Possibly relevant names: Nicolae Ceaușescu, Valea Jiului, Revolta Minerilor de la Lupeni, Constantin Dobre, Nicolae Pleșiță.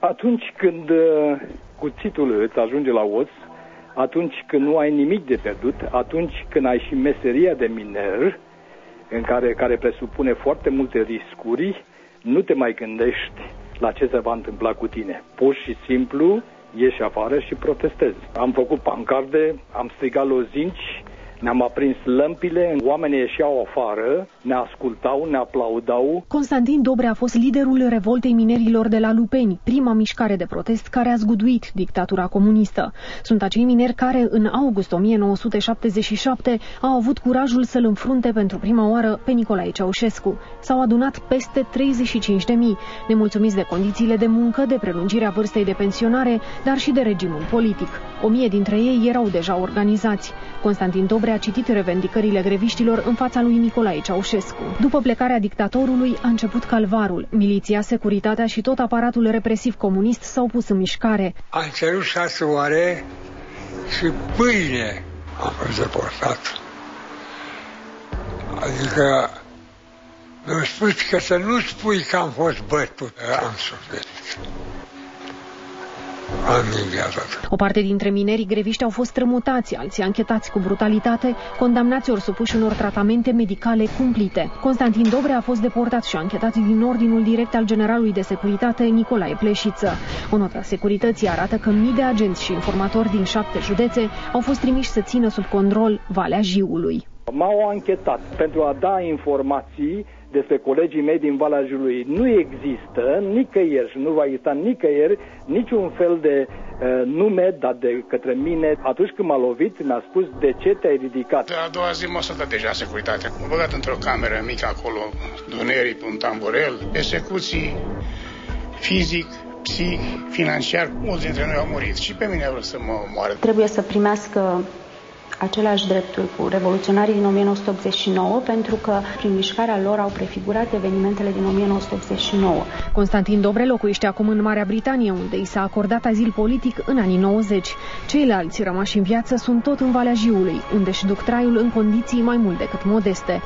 Atunci când cuțitul îți ajunge la os, atunci când nu ai nimic de pierdut, atunci când ai și meseria de miner, în care presupune foarte multe riscuri, nu te mai gândești la ce se va întâmpla cu tine. Pur și simplu ieși afară și protestezi. Am făcut pancarde, am strigat lozinci, ne-am aprins lămpile, oamenii ieșeau afară, ne ascultau, ne aplaudau. Constantin Dobre a fost liderul Revoltei Minerilor de la Lupeni, prima mișcare de protest care a zguduit dictatura comunistă. Sunt acei mineri care, în august 1977, au avut curajul să-l înfrunte pentru prima oară pe Nicolae Ceaușescu. S-au adunat peste 35.000, nemulțumiți de condițiile de muncă, de prelungirea vârstei de pensionare, dar și de regimul politic. 1.000 dintre ei erau deja organizați. Constantin Dobre a citit revendicările greviștilor în fața lui Nicolae Ceaușescu. După plecarea dictatorului a început calvarul. Miliția, securitatea și tot aparatul represiv comunist s-au pus în mișcare. Am cerut 6 ore și pâine a fost deportat. Adică mi-au spus că să nu spui că am fost bătut. Am suferit. O parte dintre minerii greviști au fost strămutați, alții anchetați cu brutalitate, condamnați ori supuși unor tratamente medicale cumplite. Constantin Dobre a fost deportat și anchetat din ordinul direct al generalului de securitate Nicolae Pleșiță. O notă a securității arată că mii de agenți și informatori din 7 județe au fost trimiși să țină sub control Valea Jiului. M-au anchetat pentru a da informații despre colegii mei din Valea Jiului. Nu există nicăieri și nu va exista nicăieri niciun fel de nume dat de către mine. Atunci când m-a lovit, mi-a spus de ce te-ai ridicat. A doua zi m-a sătat deja securitatea. M-a băgat într-o cameră mică acolo, Dunării, pe un tamburel, execuții, fizic, psihic, financiar. Mulți dintre noi au murit și pe mine a vrut să mă moară. Trebuie să primească același drepturi cu revoluționarii din 1989, pentru că prin mișcarea lor au prefigurat evenimentele din 1989. Constantin Dobre locuiește acum în Marea Britanie, unde i s-a acordat azil politic în anii 90. Ceilalți rămași în viață sunt tot în Valea Jiului, unde își duc traiul în condiții mai mult decât modeste.